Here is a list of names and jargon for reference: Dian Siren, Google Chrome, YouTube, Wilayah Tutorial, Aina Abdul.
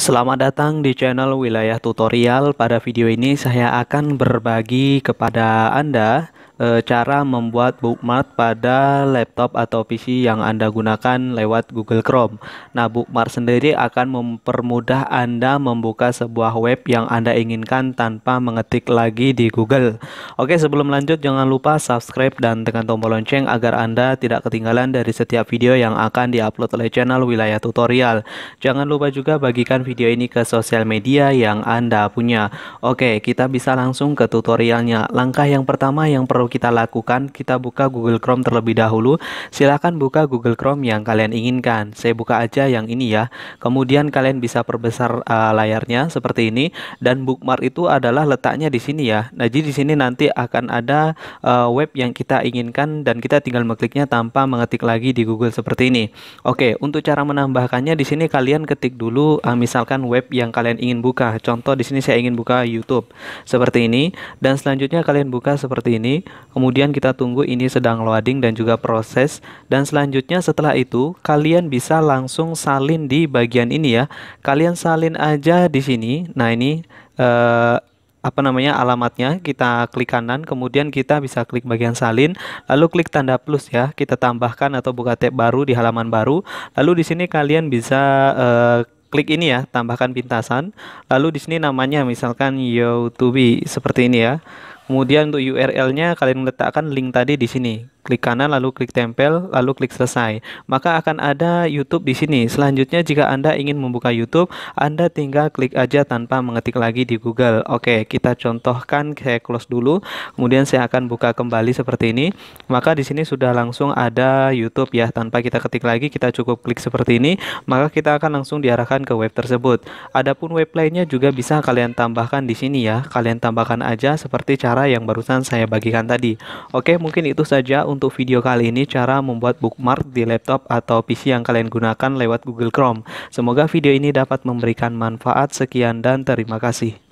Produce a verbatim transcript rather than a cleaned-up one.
Selamat datang di channel Wilayah Tutorial. Pada video ini saya akan berbagi kepada Anda e, cara membuat bookmark pada laptop atau P C yang Anda gunakan lewat Google Chrome. Nah, bookmark sendiri akan mempermudah Anda membuka sebuah web yang Anda inginkan tanpa mengetik lagi di Google. Oke, sebelum lanjut jangan lupa subscribe dan tekan tombol lonceng agar Anda tidak ketinggalan dari setiap video yang akan diupload oleh channel Wilayah Tutorial. Jangan lupa juga bagikan video video ini ke sosial media yang Anda punya. Oke, kita bisa langsung ke tutorialnya. Langkah yang pertama yang perlu kita lakukan, kita buka Google Chrome terlebih dahulu. Silahkan buka Google Chrome yang kalian inginkan. Saya buka aja yang ini ya. Kemudian kalian bisa perbesar uh, layarnya seperti ini, dan bookmark itu adalah letaknya di sini ya. Nah, jadi di sini nanti akan ada uh, web yang kita inginkan dan kita tinggal mengkliknya tanpa mengetik lagi di Google seperti ini. Oke, untuk cara menambahkannya di sini kalian ketik dulu uh, misal Misalkan web yang kalian ingin buka. Contoh di sini saya ingin buka YouTube seperti ini, dan selanjutnya kalian buka seperti ini. Kemudian kita tunggu ini sedang loading dan juga proses, dan selanjutnya setelah itu kalian bisa langsung salin di bagian ini ya. Kalian salin aja di sini. Nah, ini eh, apa namanya alamatnya, kita klik kanan, kemudian kita bisa klik bagian salin, lalu klik tanda plus ya, kita tambahkan atau buka tab baru di halaman baru. Lalu di sini kalian bisa eh, klik ini ya, tambahkan pintasan. Lalu di sini namanya misalkan YouTube seperti ini ya. Kemudian untuk U R L-nya kalian letakkan link tadi di sini. Klik kanan lalu klik tempel, lalu klik selesai. Maka akan ada YouTube di sini. Selanjutnya jika Anda ingin membuka YouTube, Anda tinggal klik aja tanpa mengetik lagi di Google. Oke, kita contohkan, saya close dulu. Kemudian saya akan buka kembali seperti ini. Maka di sini sudah langsung ada YouTube ya, tanpa kita ketik lagi, kita cukup klik seperti ini, maka kita akan langsung diarahkan ke web tersebut. Adapun web lainnya juga bisa kalian tambahkan di sini ya. Kalian tambahkan aja seperti cara yang barusan saya bagikan tadi. Oke, mungkin itu saja untuk video kali ini, cara membuat bookmark di laptop atau P C yang kalian gunakan lewat Google Chrome. Semoga video ini dapat memberikan manfaat. Sekian dan terima kasih.